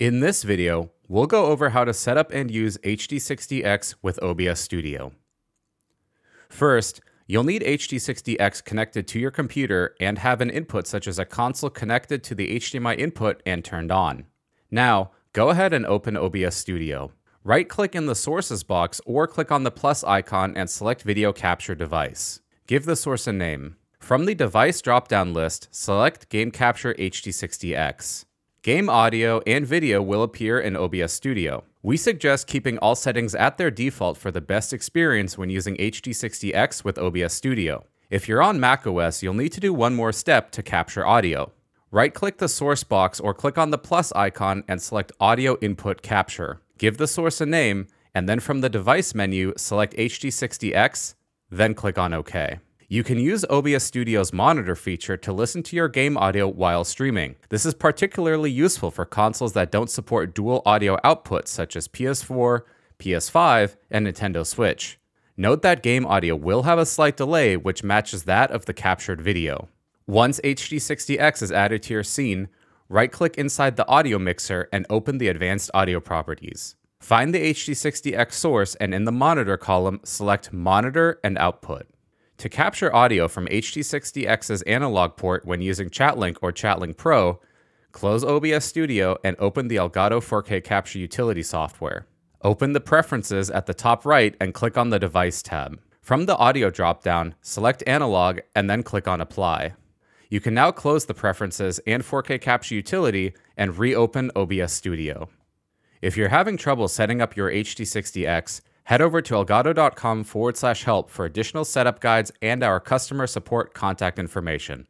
In this video, we'll go over how to set up and use HD60X with OBS Studio. First, you'll need HD60X connected to your computer and have an input such as a console connected to the HDMI input and turned on. Now, go ahead and open OBS Studio. Right-click in the Sources box or click on the plus icon and select Video Capture Device. Give the source a name. From the Device drop-down list, select Game Capture HD60X. Game audio and video will appear in OBS Studio. We suggest keeping all settings at their default for the best experience when using HD60X with OBS Studio. If you're on macOS, you'll need to do one more step to capture audio. Right-click the source box or click on the plus icon and select Audio Input Capture. Give the source a name, and then from the Device menu, select HD60X, then click on OK. You can use OBS Studio's monitor feature to listen to your game audio while streaming. This is particularly useful for consoles that don't support dual audio outputs such as PS4, PS5, and Nintendo Switch. Note that game audio will have a slight delay which matches that of the captured video. Once HD60X is added to your scene, right-click inside the audio mixer and open the Advanced Audio Properties. Find the HD60X source and in the Monitor column, select Monitor and Output. To capture audio from HD60X's analog port when using ChatLink or ChatLink Pro, close OBS Studio and open the Elgato 4K Capture Utility software. Open the Preferences at the top right and click on the Device tab. From the Audio dropdown, select Analog and then click on Apply. You can now close the Preferences and 4K Capture Utility and reopen OBS Studio. If you're having trouble setting up your HD60X, head over to elgato.com/help for additional setup guides and our customer support contact information.